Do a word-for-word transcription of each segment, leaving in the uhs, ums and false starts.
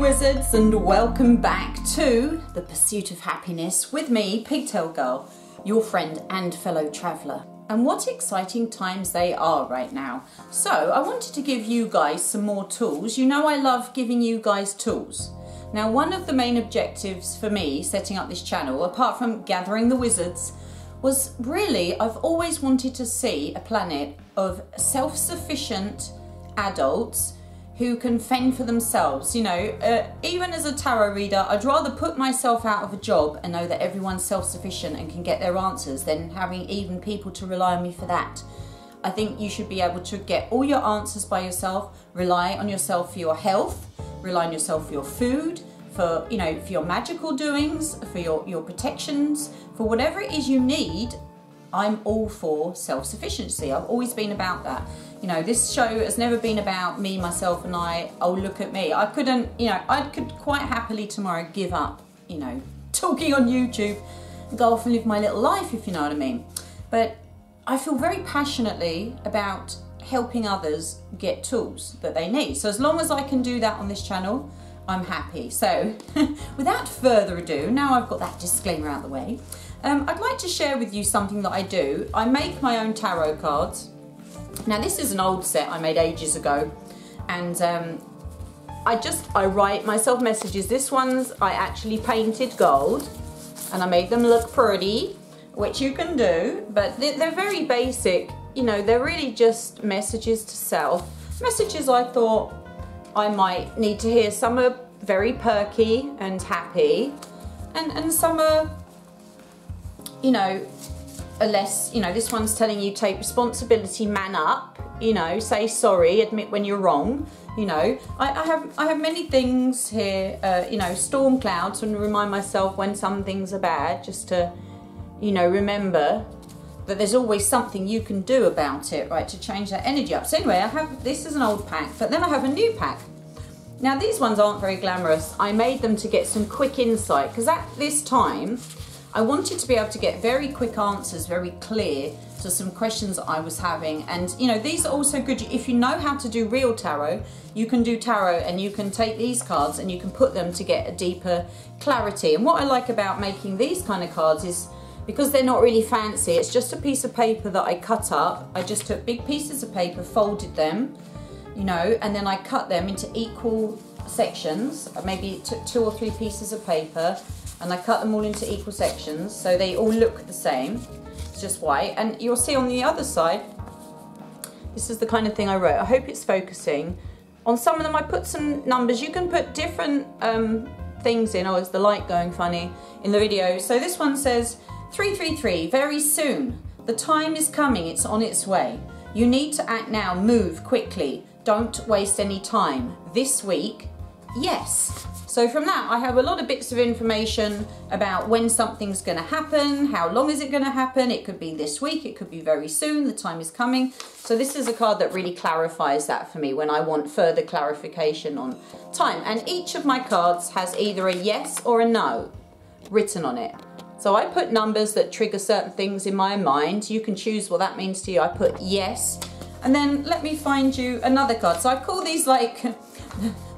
wizards, and welcome back to The Pursuit of Happiness with me, Pigtail Girl, your friend and fellow traveller. And what exciting times they are right now. So I wanted to give you guys some more tools. You know I love giving you guys tools. Now, one of the main objectives for me setting up this channel, apart from gathering the wizards, was really I've always wanted to see a planet of self-sufficient adults who can fend for themselves. You know, uh, even as a tarot reader, I'd rather put myself out of a job and know that everyone's self-sufficient and can get their answers than having even people to rely on me for that. I think you should be able to get all your answers by yourself, rely on yourself for your health, rely on yourself for your food, for, you know, for your magical doings, for your, your protections, for whatever it is you need. I'm all for self-sufficiency. I've always been about that. You know, this show has never been about me, myself and I, oh look at me. I couldn't, you know, I could quite happily tomorrow give up, you know, talking on YouTube, go off and live my little life, if you know what I mean. But I feel very passionately about helping others get tools that they need. So as long as I can do that on this channel, I'm happy. So without further ado, now I've got that disclaimer out of the way, um, I'd like to share with you something that I do. I make my own tarot cards. Now this is an old set I made ages ago, and um, I just, I write myself messages. This one's I actually painted gold and I made them look pretty, which you can do, but they're very basic. You know, they're really just messages to self. Messages I thought I might need to hear. Some are very perky and happy, and, and some are, you know, a less, you know, this one's telling you take responsibility, man up, you know, say sorry, admit when you're wrong, you know. I, I have I have many things here, uh, you know, storm clouds, and remind myself when some things are bad, just to, you know, remember that there's always something you can do about it, right, to change that energy up. So anyway, I have, this is an old pack, but then I have a new pack. Now these ones aren't very glamorous. I made them to get some quick insight, because at this time I wanted to be able to get very quick answers, very clear to some questions I was having. And you know, these are also good if you know how to do real tarot. You can do tarot and you can take these cards and you can put them to get a deeper clarity. And what I like about making these kind of cards is, because they're not really fancy, it's just a piece of paper that I cut up. I just took big pieces of paper, folded them, you know, and then I cut them into equal sections. I maybe took two or three pieces of paper and I cut them all into equal sections so they all look the same. It's just white. And you'll see on the other side, this is the kind of thing I wrote. I hope it's focusing. On some of them I put some numbers. You can put different um, things in. Oh, is the light going funny in the video? So this one says, three three three, very soon. The time is coming, it's on its way. You need to act now, move quickly. Don't waste any time. This week, yes. So from that, I have a lot of bits of information about when something's gonna happen, how long is it gonna happen, it could be this week, it could be very soon, the time is coming. So this is a card that really clarifies that for me when I want further clarification on time. And each of my cards has either a yes or a no written on it. So I put numbers that trigger certain things in my mind. You can choose what that means to you. I put yes. And then let me find you another card. So I call these like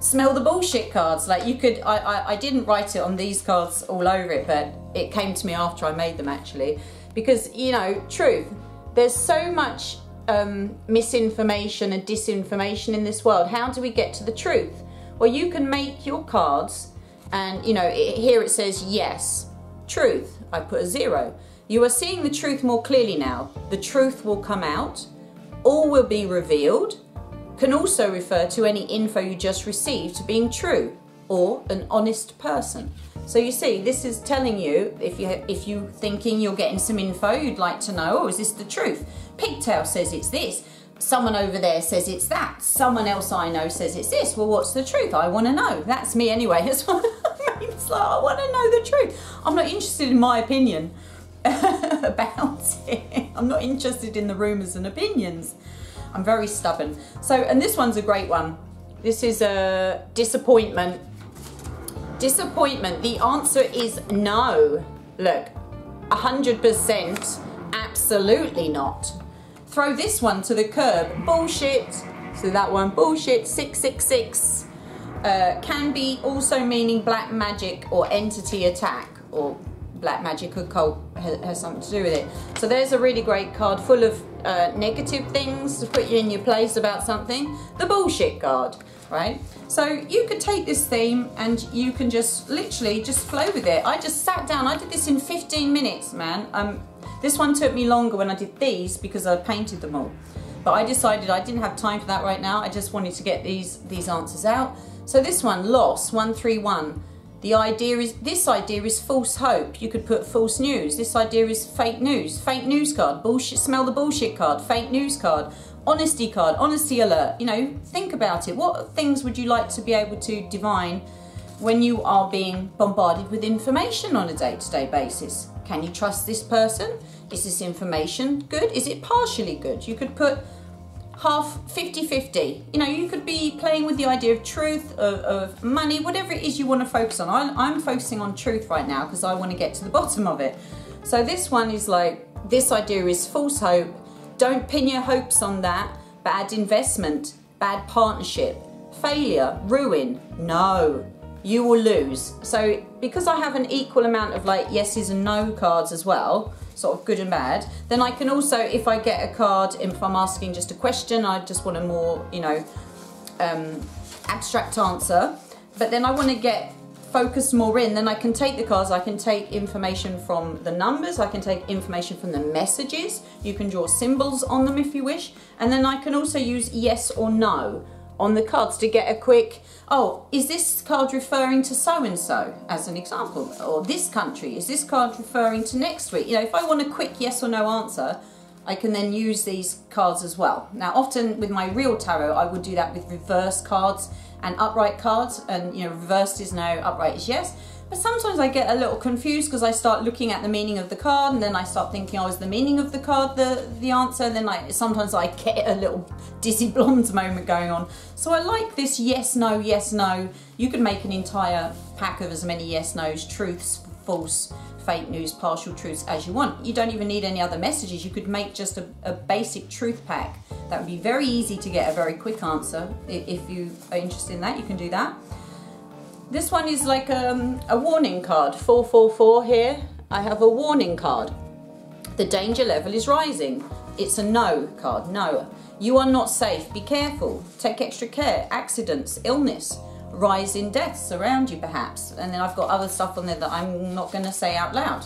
smell the bullshit cards. Like you could, I, I, I didn't write it on these cards all over it, but it came to me after I made them actually. Because, you know, truth, there's so much um, misinformation and disinformation in this world. How do we get to the truth? Well, you can make your cards and, you know, it, here it says yes. Truth, I put a zero. You are seeing the truth more clearly now. The truth will come out. All will be revealed. Can also refer to any info you just received to being true or an honest person. So you see, this is telling you, if you if you thinking you're getting some info you'd like to know, oh, is this the truth? Pigtail says it's this. Someone over there says it's that. Someone else I know says it's this. Well, what's the truth? I want to know. That's me anyway. That's what it's like. I want to know the truth. I'm not interested in my opinion about it. I'm not interested in the rumours and opinions. I'm very stubborn. So, and this one's a great one. This is a disappointment. Disappointment. The answer is no. Look, one hundred percent. Absolutely not. Throw this one to the curb. Bullshit. So that one, bullshit, six six six. Uh, can be also meaning black magic or entity attack, or black magic or occult has, has something to do with it. So there's a really great card full of uh, negative things to put you in your place about something. The bullshit card, right? So you could take this theme and you can just literally just flow with it. I just sat down, I did this in fifteen minutes, man. Um, this one took me longer when I did these because I painted them all. But I decided I didn't have time for that right now. I just wanted to get these, these answers out. So this one, loss, one three one. The idea is, this idea is false hope. You could put false news. This idea is fake news. Fake news card, bullshit, smell the bullshit card, fake news card, honesty card, honesty alert. You know, think about it. What things would you like to be able to divine when you are being bombarded with information on a day-to-day basis? Can you trust this person? Is this information good? Is it partially good? You could put half, fifty fifty. You know, you could be playing with the idea of truth, of, of money, whatever it is you want to focus on. I'm, I'm focusing on truth right now because I want to get to the bottom of it. So this one is like, this idea is false hope. Don't pin your hopes on that. Bad investment, bad partnership, failure, ruin. No, you will lose. So because I have an equal amount of like yeses and no cards as well, sort of good and bad, then I can also, if I get a card, if I'm asking just a question, I just want a more, you know, um, abstract answer, but then I want to get focused more in, then I can take the cards, I can take information from the numbers, I can take information from the messages, you can draw symbols on them if you wish, and then I can also use yes or no on the cards to get a quick, oh, is this card referring to so-and-so, as an example, or this country, is this card referring to next week? You know, if I want a quick yes or no answer, I can then use these cards as well. Now, often with my real tarot, I would do that with reverse cards and upright cards, and you know, reversed is no, upright is yes, but sometimes I get a little confused because I start looking at the meaning of the card, and then I start thinking, oh, is the meaning of the card the, the answer? And then I, sometimes I get a little dizzy blonde moment going on. So I like this yes, no, yes, no. You could make an entire pack of as many yes, no's, truths, false, fake news, partial truths as you want. You don't even need any other messages. You could make just a, a basic truth pack. That would be very easy to get a very quick answer. If you are interested in that, you can do that. This one is like um, a warning card, four four four here. I have a warning card. The danger level is rising. It's a no card, no. You are not safe, be careful. Take extra care, accidents, illness, rise in deaths around you perhaps. And then I've got other stuff on there that I'm not gonna say out loud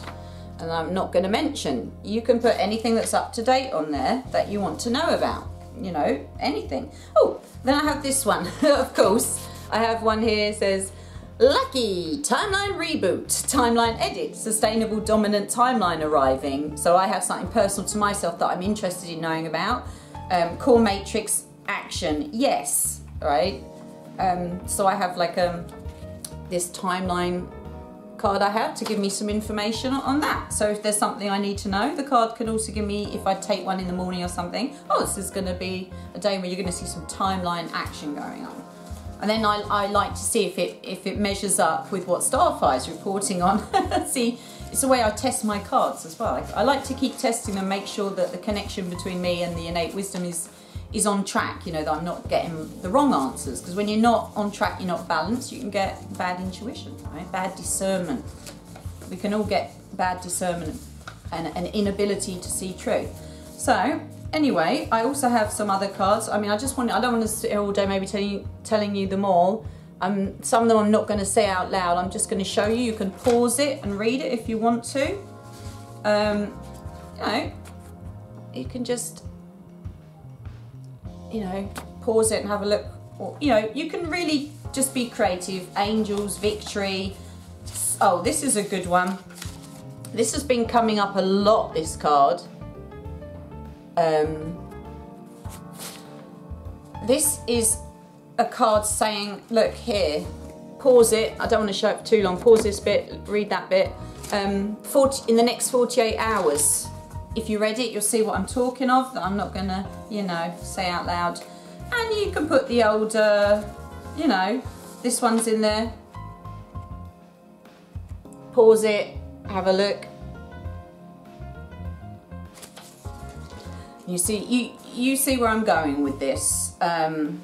and I'm not gonna mention. You can put anything that's up to date on there that you want to know about, you know, anything. Oh, then I have this one, of course. I have one here, says, lucky, timeline reboot, timeline edit, sustainable dominant timeline arriving. So I have something personal to myself that I'm interested in knowing about. Um, core matrix action, yes, right? Um, so I have like um, this timeline card I have to give me some information on that. So if there's something I need to know, the card can also give me, if I take one in the morning or something, oh, this is gonna be a day where you're gonna see some timeline action going on. And then I, I like to see if it if it measures up with what Starfire is reporting on. See, it's the way I test my cards as well. I, I like to keep testing them, make sure that the connection between me and the innate wisdom is is on track. You know, that I'm not getting the wrong answers, because when you're not on track, you're not balanced. You can get bad intuition, right? Bad discernment. We can all get bad discernment and an inability to see truth. So. Anyway, I also have some other cards. I mean, I just want, I don't want to sit here all day maybe tell you, telling you them all. Um, some of them I'm not going to say out loud. I'm just going to show you. You can pause it and read it if you want to. Um, you know, you can just, you know, pause it and have a look. Or, you know, you can really just be creative. Angels, victory. Oh, this is a good one. This has been coming up a lot, this card. Um, this is a card saying, look here, pause it, I don't want to show up too long, pause this bit, read that bit, um, forty, in the next forty-eight hours, if you read it you'll see what I'm talking of, that I'm not going to, you know, say out loud, and you can put the old, uh, you know, this one's in there, pause it, have a look. You see, you, you see where I'm going with this. Um,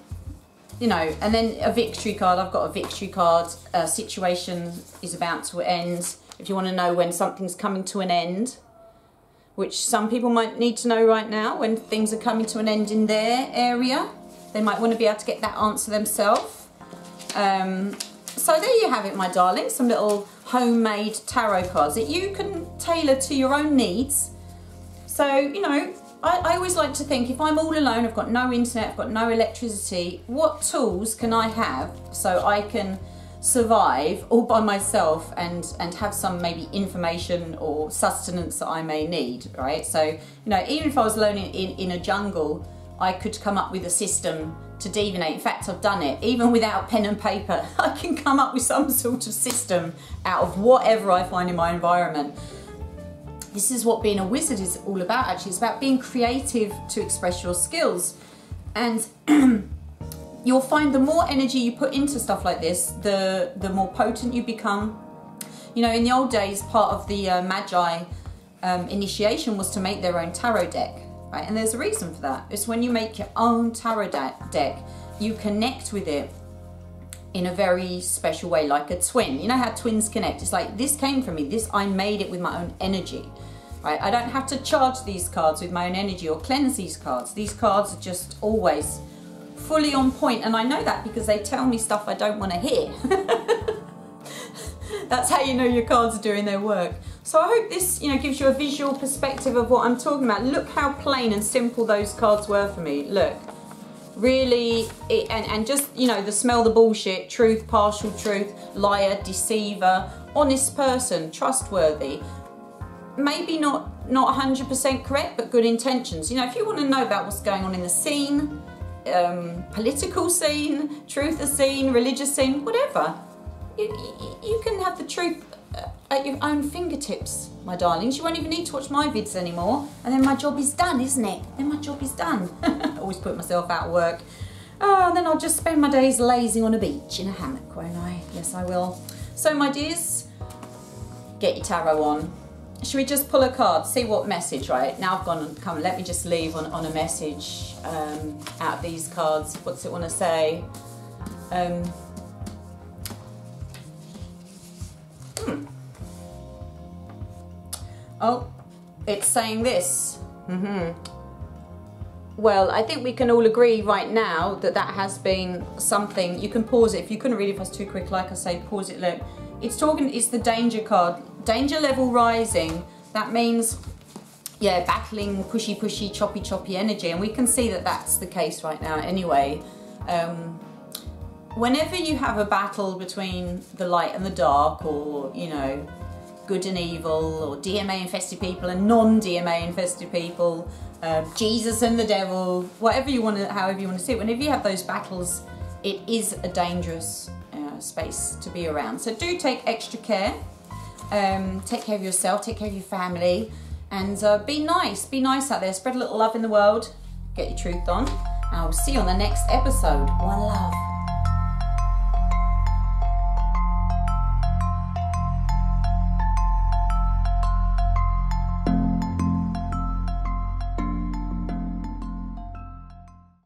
you know, and then a victory card. I've got a victory card. A situation is about to end. If you want to know when something's coming to an end, which some people might need to know right now, when things are coming to an end in their area, they might want to be able to get that answer themselves. Um, so there you have it, my darling, some little homemade tarot cards that you can tailor to your own needs. So, you know, I, I always like to think, if I'm all alone, I've got no internet, I've got no electricity, what tools can I have so I can survive all by myself and, and have some maybe information or sustenance that I may need, right? So, you know, even if I was alone in, in, in a jungle, I could come up with a system to divinate. In fact, I've done it. Even without pen and paper, I can come up with some sort of system out of whatever I find in my environment. This is what being a wizard is all about, actually. It's about being creative to express your skills. And you'll find the more energy you put into stuff like this, the, the more potent you become. You know, in the old days, part of the uh, Magi um, initiation was to make their own tarot deck, right? And there's a reason for that. It's when you make your own tarot de deck, you connect with it in a very special way, like a twin. You know how twins connect? It's like, this came from me, this, I made it with my own energy, right? I don't have to charge these cards with my own energy or cleanse these cards. These cards are just always fully on point, and I know that because they tell me stuff I don't want to hear. That's how you know your cards are doing their work. So I hope this, you know, gives you a visual perspective of what I'm talking about. Look how plain and simple those cards were for me, look. Really, it, and, and just, you know, the smell the bullshit, truth, partial truth, liar, deceiver, honest person, trustworthy, maybe not, not one hundred percent correct, but good intentions. You know, if you want to know about what's going on in the scene, um, political scene, truth scene, religious scene, whatever, you, you, you can have the truth at your own fingertips, my darlings. You won't even need to watch my vids anymore, and then my job is done, isn't it? Then my job is done. I always put myself out of work. Oh, and then I'll just spend my days lazing on a beach in a hammock, won't I? Yes, I will. So, my dears, get your tarot on. Should we just pull a card, see what message, right? Now I've gone and come, let me just leave on, on a message um, out of these cards. What's it want to say? Um, hmm. Oh, it's saying this. Mm-hmm. Well, I think we can all agree right now that that has been something. You can pause it if you couldn't read it, if I was too quick. Like I say, pause it. Look, it's talking. It's the danger card. Danger level rising. That means, yeah, battling pushy, pushy, choppy, choppy energy, and we can see that that's the case right now. Anyway, um, whenever you have a battle between the light and the dark, or you know, good and evil, or D M A infested people and non-D M A infested people, uh, Jesus and the devil, whatever you want to, however you want to see it, whenever you have those battles, it is a dangerous uh, space to be around. So do take extra care, um, take care of yourself, take care of your family, and uh, be nice, be nice out there, spread a little love in the world, get your truth on, and I'll see you on the next episode. One love.